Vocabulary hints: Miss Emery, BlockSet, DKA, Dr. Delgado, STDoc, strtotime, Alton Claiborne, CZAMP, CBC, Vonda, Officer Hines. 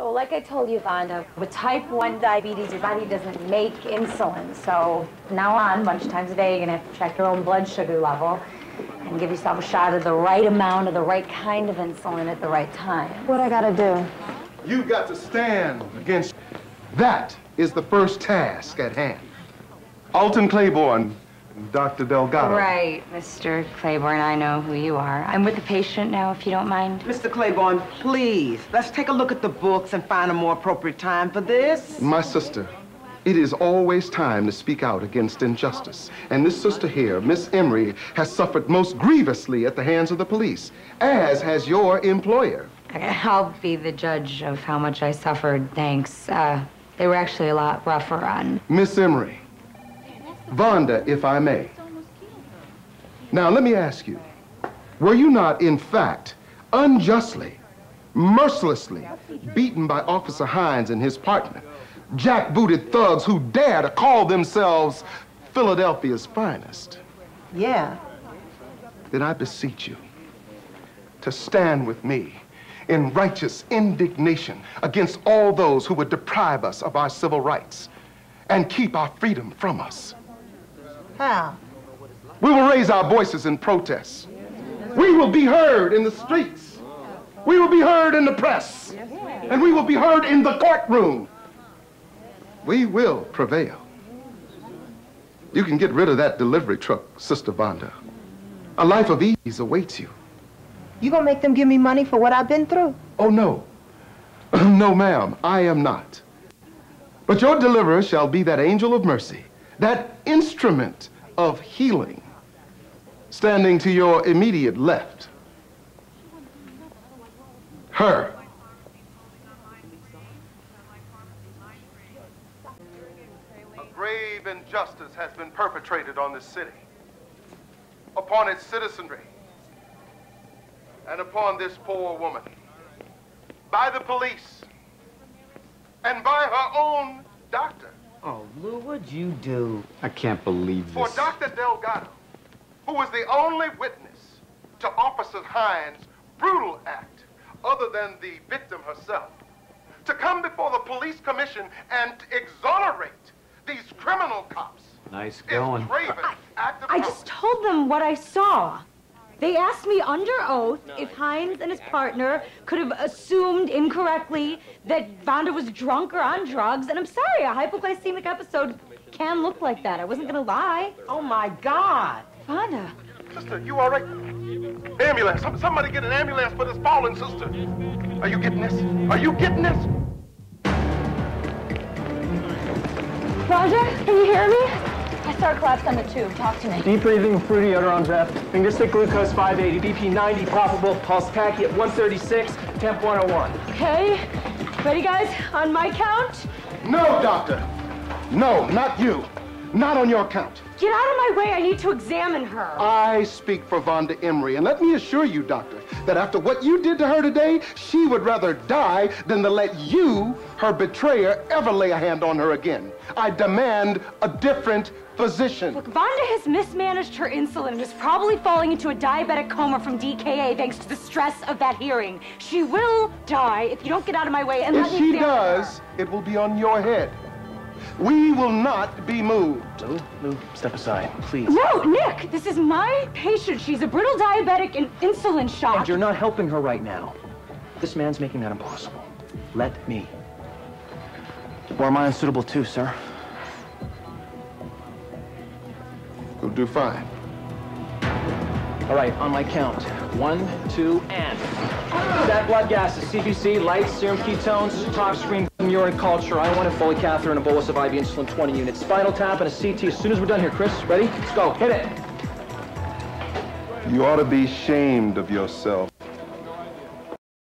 So like I told you, Vonda, with type 1 diabetes, your body doesn't make insulin. So from now on, a bunch of times a day, you're going to have to check your own blood sugar level and give yourself a shot of the right amount of the right kind of insulin at the right time. What I got to do? You've got to stand against... That is the first task at hand. Alton Claiborne, Dr. Delgado. Right, Mr. Claiborne, I know who you are. I'm with the patient now, if you don't mind. Mr. Claiborne, please, let's take a look at the books and find a more appropriate time for this. My sister, it is always time to speak out against injustice. And this sister here, Miss Emery, has suffered most grievously at the hands of the police, as has your employer. I'll be the judge of how much I suffered, thanks. They were actually a lot rougher on... Miss Emery. Vonda, if I may. Now, let me ask you, were you not, in fact, unjustly, mercilessly beaten by Officer Hines and his partner, jackbooted thugs who dare to call themselves Philadelphia's finest? Yeah. Then I beseech you to stand with me in righteous indignation against all those who would deprive us of our civil rights and keep our freedom from us. How? We will raise our voices in protest. We will be heard in the streets. We will be heard in the press. And we will be heard in the courtroom. We will prevail. You can get rid of that delivery truck, Sister Vonda. A life of ease awaits you. You gonna make them give me money for what I've been through? Oh, no. No, ma'am, I am not. But your deliverer shall be that angel of mercy, that instrument of healing, standing to your immediate left. Her. A grave injustice has been perpetrated on this city, upon its citizenry, and upon this poor woman, by the police, and by her own doctor. Oh, Lou, what'd you do? I can't believe this. For Dr. Delgado, who was the only witness to Officer Hines' brutal act, other than the victim herself, to come before the police commission and exonerate these criminal cops. Nice going. I just told them what I saw. They asked me under oath if Hines and his partner could have assumed incorrectly that Vonda was drunk or on drugs. And I'm sorry, a hypoglycemic episode can look like that. I wasn't going to lie. Oh, my God. Vonda. Sister, you all right? Ambulance. Somebody get an ambulance for this fallen sister. Are you getting this? Are you getting this? Roger, can you hear me? I saw her collapse on the tube. Talk to me. Deep breathing, fruity odor on breath. Fingeristic glucose 580, BP 90, probable, pulse tachy at 136, temp 101. Okay. Ready, guys? On my count? No, doctor. No, not you. Not on your count. Get out of my way. I need to examine her. I speak for Vonda Emery, and let me assure you, doctor, that after what you did to her today, she would rather die than to let you, her betrayer, ever lay a hand on her again. I demand a different physician. Look, Vonda has mismanaged her insulin and is probably falling into a diabetic coma from DKA thanks to the stress of that hearing. She will die if you don't get out of my way and let me examine her. If she does, it will be on your head. We will not be moved. Lou, step aside, please. No, Nick, this is my patient. She's a brittle diabetic and insulin shock. And you're not helping her right now. This man's making that impossible. Let me. Or am I unsuitable too, sir? You'll do fine. All right, on my count. 1, 2, and. Stat blood gases, CBC, lights, serum ketones, top screen, urine culture. I want a Foley catheter and a bolus of IV insulin 20 units. Spinal tap and a CT as soon as we're done here. Chris, ready? Let's go. Hit it. You ought to be ashamed of yourself,